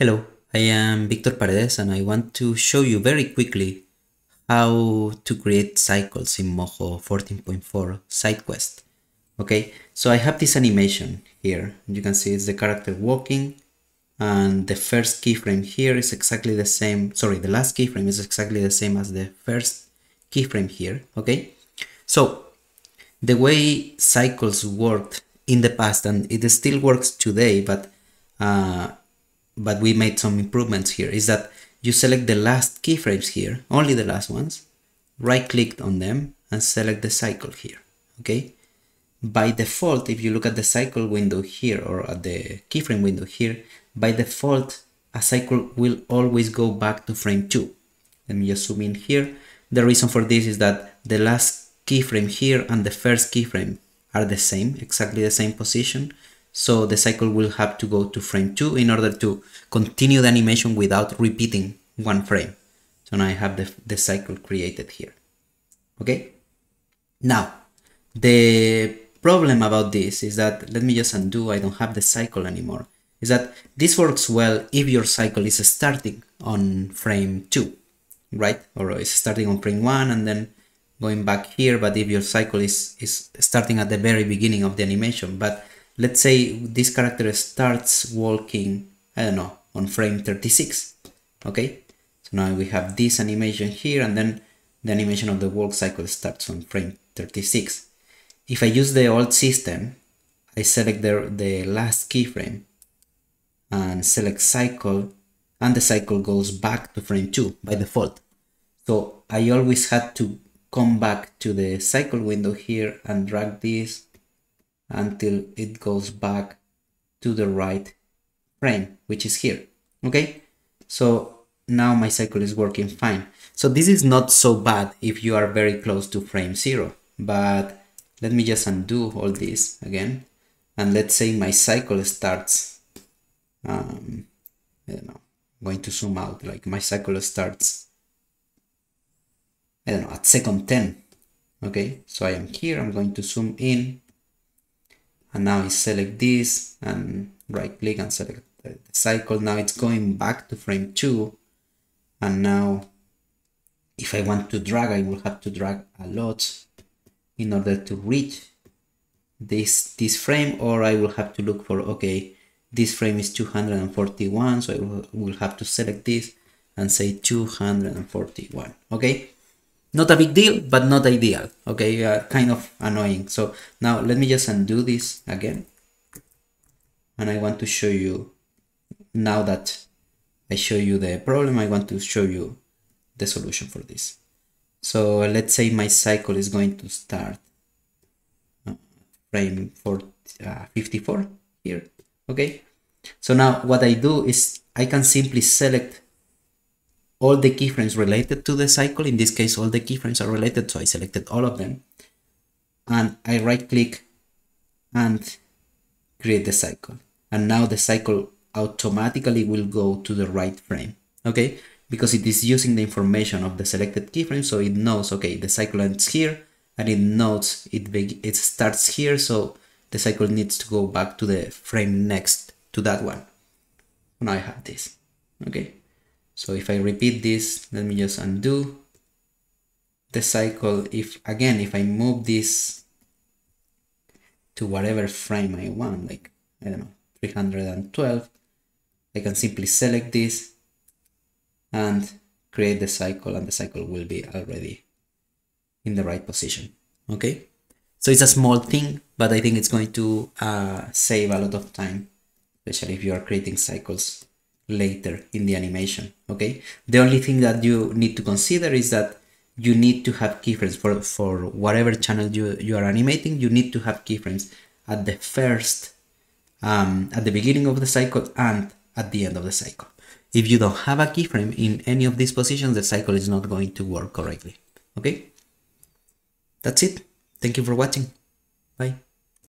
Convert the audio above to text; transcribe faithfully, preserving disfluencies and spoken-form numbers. Hello, I am Victor Paredes and I want to show you very quickly how to create cycles in Moho fourteen point four SIDE QUEST. Okay, so I have this animation here. You can see it's the character walking and the first keyframe here is exactly the same, sorry, the last keyframe is exactly the same as the first keyframe here, okay? So, the way cycles worked in the past, and it still works today, but uh, but we made some improvements here, is that you select the last keyframes here, only the last ones, right click on them and select the cycle here, okay? By default, if you look at the cycle window here or at the keyframe window here, by default, a cycle will always go back to frame two. Let me just zoom in here. The reason for this is that the last keyframe here and the first keyframe are the same, exactly the same position. So the cycle will have to go to frame two in order to continue the animation without repeating one frame. So now I have the, the cycle created here. Okay. Now, the problem about this is that, let me just undo, I don't have the cycle anymore, is that this works well if your cycle is starting on frame two, right? Or is starting on frame one and then going back here, but if your cycle is, is starting at the very beginning of the animation, but let's say this character starts walking, I don't know, on frame thirty-six, okay? So now we have this animation here, and then the animation of the walk cycle starts on frame thirty-six. If I use the old system, I select the, the last keyframe and select cycle, and the cycle goes back to frame two by default. So I always had to come back to the cycle window here and drag this until it goes back to the right frame, which is here, okay? So now my cycle is working fine. So this is not so bad if you are very close to frame zero, but let me just undo all this again. And let's say my cycle starts, um, I don't know, I'm going to zoom out, like my cycle starts, I don't know, at second ten, okay? So I am here, I'm going to zoom in. And now I select this and right click and select the cycle. Now it's going back to frame two. And now if I want to drag, I will have to drag a lot in order to reach this, this frame, or I will have to look for, okay, this frame is two hundred forty-one. So I will, will have to select this and say two hundred forty-one, okay? Not a big deal, but not ideal. Okay, uh, kind of annoying. So now let me just undo this again. And I want to show you, now that I show you the problem, I want to show you the solution for this. So let's say my cycle is going to start frame fifty-four here, okay? So now what I do is I can simply select all the keyframes related to the cycle. In this case, all the keyframes are related, so I selected all of them. And I right click and create the cycle. And now the cycle automatically will go to the right frame, okay? Because it is using the information of the selected keyframe, so it knows, okay, the cycle ends here, and it knows it, it starts here, so the cycle needs to go back to the frame next to that one. Now I have this, okay? So if I repeat this, let me just undo the cycle. If again, if I move this to whatever frame I want, like, I don't know, three hundred twelve, I can simply select this and create the cycle, and the cycle will be already in the right position, okay? So it's a small thing, but I think it's going to uh, save a lot of time, especially if you are creating cycles later in the animation, okay? The only thing that you need to consider is that you need to have keyframes for, for whatever channel you, you are animating. You need to have keyframes at the first, um, at the beginning of the cycle and at the end of the cycle. If you don't have a keyframe in any of these positions, the cycle is not going to work correctly, okay? That's it. Thank you for watching. Bye.